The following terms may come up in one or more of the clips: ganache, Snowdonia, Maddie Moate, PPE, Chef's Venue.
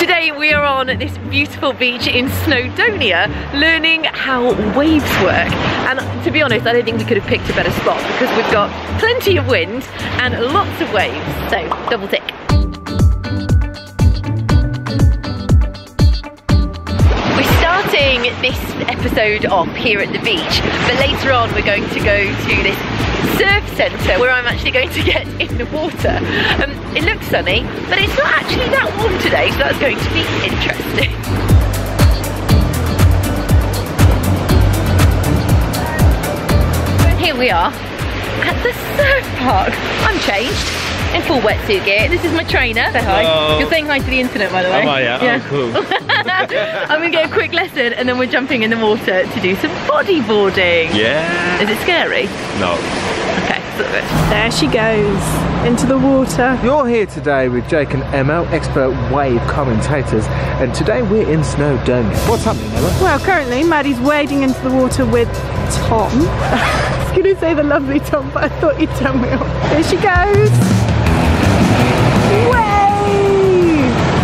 Today we are on this beautiful beach in Snowdonia learning how waves work, and to be honest I don't think we could have picked a better spot because we've got plenty of wind and lots of waves, so double tick. This episode off here at the beach, but later on we're going to go to this surf centre where I'm actually going to get in the water. It looks sunny, but it's not actually that warm today, so that's going to be interesting. Here we are at the surf park. I'm changed. In full wetsuit gear. This is my trainer. Say hi. Hello. You're saying hi to the internet, by the way. Oh, yeah. Yeah. Oh, cool. I'm going to get a quick lesson and then we're jumping in the water to do some bodyboarding. Yeah. Is it scary? No. Okay, sort of. There she goes, into the water. You're here today with Jake and Emma, expert wave commentators, and today we're in Snowdonia. What's happening, Emma? Well, currently Maddie's wading into the water with Tom. I was going to say the lovely Tom, but I thought he'd turn me off. There she goes.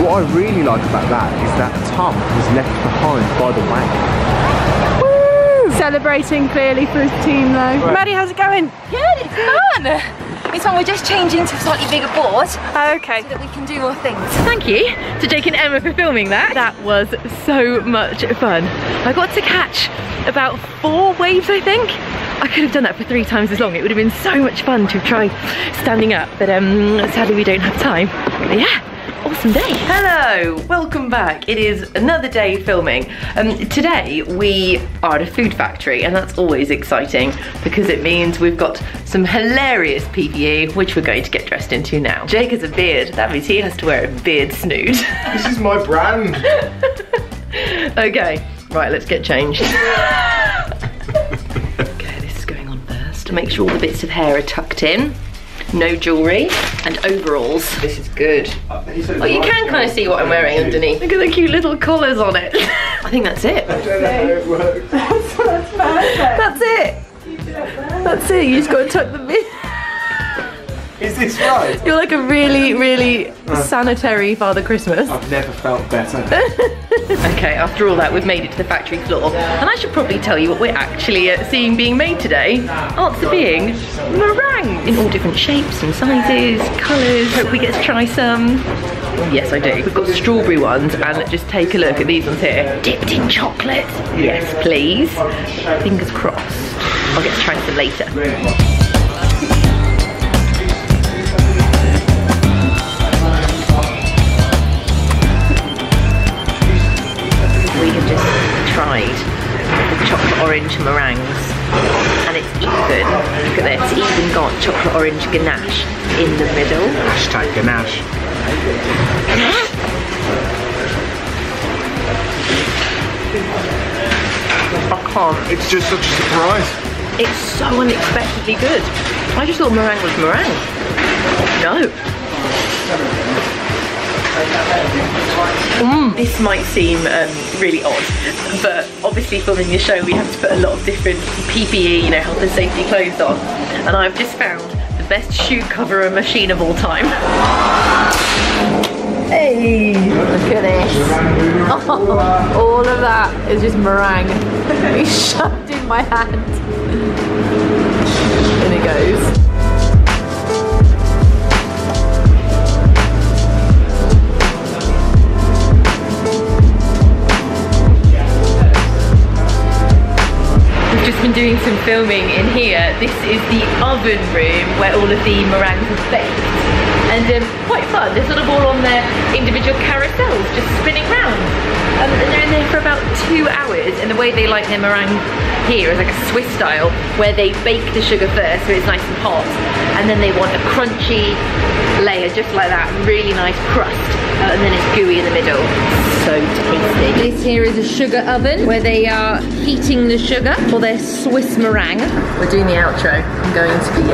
What I really like about that is that Tom was left behind by the wave. Woo! Celebrating clearly for his team though. Right. Maddie, how's it going? Good, it's fun! It's fun, we're just changing to a slightly bigger board. Okay. So that we can do more things. Thank you to Jake and Emma for filming that. That was so much fun. I got to catch about 4 waves, I think. I could have done that for 3 times as long. It would have been so much fun to try standing up, but sadly we don't have time. But yeah. Awesome day. Hello, welcome back. It is another day filming. Today we are at a food factory, and that's always exciting because it means we've got some hilarious PPE, which we're going to get dressed into now. Jake has a beard, that means he has to wear a beard snood. This is my brand. Okay, right, let's get changed. Okay, this is going on first. Make sure all the bits of hair are tucked in. No jewellery and overalls. This is good. Oh, you can kind of see what I'm wearing underneath. Look at the cute little collars on it. I think that's it. I don't know how it works. That's perfect. That's it. That's it. You just got to tuck them in. Is this right? You're like a really sanitary Father Christmas. I've never felt better. Okay, after all that, we've made it to the factory floor. And I should probably tell you what we're actually seeing being made today. Answer being meringue in all different shapes and sizes, colours. Hope we get to try some. Yes, I do. We've got strawberry ones, and just take a look at these ones here. Dipped in chocolate. Yes, please. Fingers crossed. I'll get to try some later. Orange meringues, and it's even, look at this, it's even got chocolate orange ganache in the middle. Hashtag ganache. I can't, it's just such a surprise. It's so unexpectedly good. I just thought meringue was meringue. No. This might seem really odd, but obviously filming this show we have to put a lot of different PPE, you know, health and safety clothes on, and I've just found the best shoe coverer machine of all time. Hey, look at this. Oh, all of that is just meringue. It's shoved in my hand. In it goes. Doing some filming in here. This is the oven room where all of the meringues are baked, and quite fun. They're sort of all on their individual carousels just spinning round, and they're in there for about 2 hours, and the way they like their meringue here is like a Swiss style where they bake the sugar first so it's nice and hot, and then they want a crunchy layer just like that, really nice crust, and then it's gooey in the middle. So tasty. This here is a sugar oven where they are heating the sugar for their Swiss meringue. We're doing the outro. I'm going to be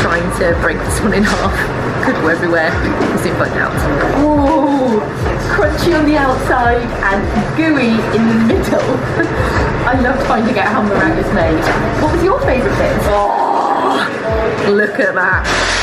trying to break this one in half. Could go everywhere. We'll soon find out. Oh, crunchy on the outside and gooey in the middle. I love finding out how meringue is made. What was your favourite bit? Oh, look at that.